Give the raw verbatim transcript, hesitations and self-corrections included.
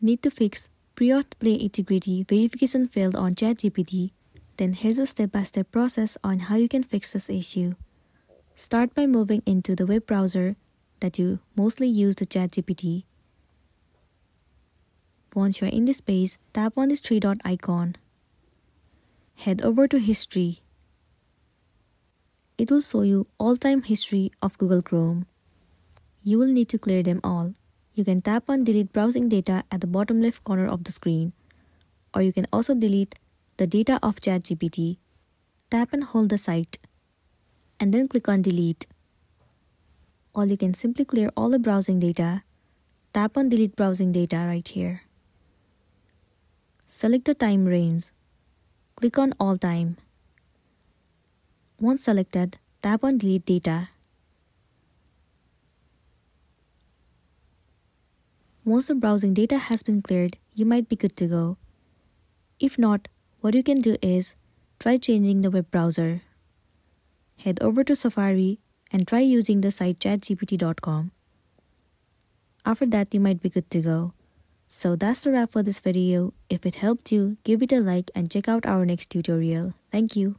Need to fix Preauth PlayIntegrity verification failed on ChatGPT? Then here's a step-by-step process on how you can fix this issue. Start by moving into the web browser that you mostly use the ChatGPT. Once you're in this page, tap on this three-dot icon. Head over to History. It will show you all-time history of Google Chrome. You will need to clear them all. You can tap on delete browsing data at the bottom left corner of the screen, or you can also delete the data of ChatGPT. Tap and hold the site and then click on delete. Or you can simply clear all the browsing data. Tap on delete browsing data right here. Select the time range. Click on all time. Once selected, tap on delete data. Once the browsing data has been cleared, you might be good to go. If not, what you can do is try changing the web browser. Head over to Safari and try using the site chat G P T dot com. After that, you might be good to go. So that's the wrap for this video. If it helped you, give it a like and check out our next tutorial. Thank you.